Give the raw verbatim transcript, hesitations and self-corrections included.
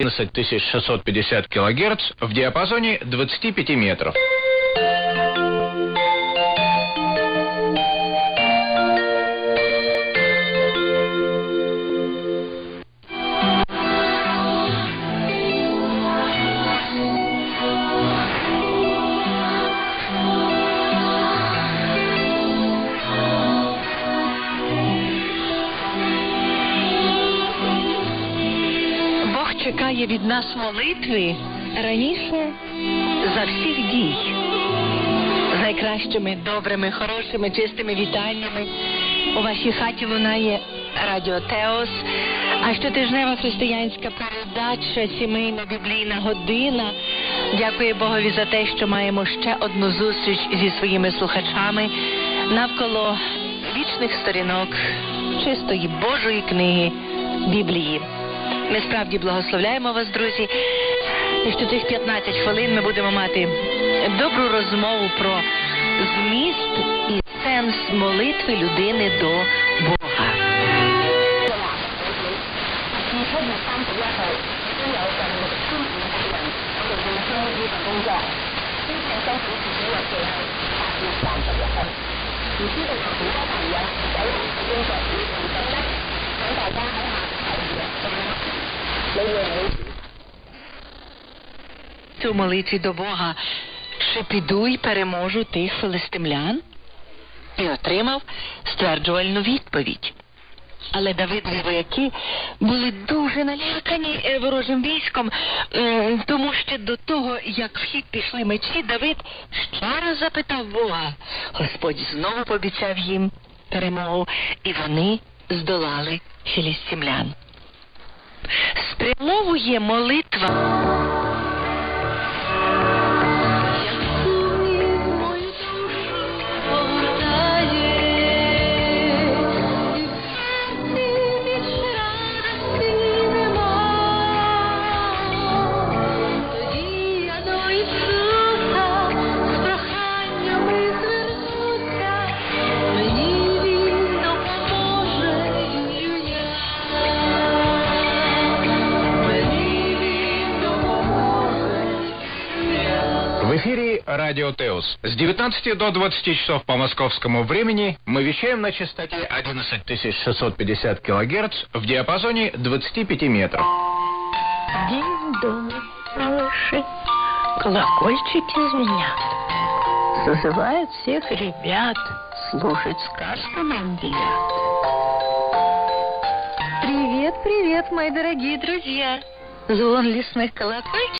одиннадцать тысяч шестьсот пятьдесят килогерц в диапазоне двадцати пяти метров. Чекає від нас молитви раніше за всіх дій. З найкращими, добрими, хорошими, чистими вітаннями. У вашій хаті лунає радіо Теос. А щотижнева християнська передача, сімейна біблійна година. Дякую Богові за те, що маємо ще одну зустріч зі своїми слухачами навколо вічних сторінок чистої Божої книги Біблії. Ми справді благословляємо вас, друзі. І що цих п'ятнадцять хвилин ми будемо мати добру розмову про зміст і сенс молитви людини до Бога. У молитві до Бога: «Чи піду й переможу тих філістимлян?» І отримав стверджувальну відповідь. Але Давидові вояки були дуже налякані ворожим військом, тому що до того, як в хід пішли мечі, Давид ще раз запитав Бога. Господь знову пообіцяв їм перемогу, і вони здолали філістимлян. Спрямовує молитва. В эфире радио Теос. С девятнадцати до двадцати часов по московскому времени мы вещаем на частоте одиннадцать тысяч шестьсот пятьдесят килогерц в диапазоне двадцати пяти метров. Динь-дон, малыши, колокольчик из меня зазывает всех ребят слушать сказку нам велят. Привет, привет, мои дорогие друзья. Звон лесных колокольчиков.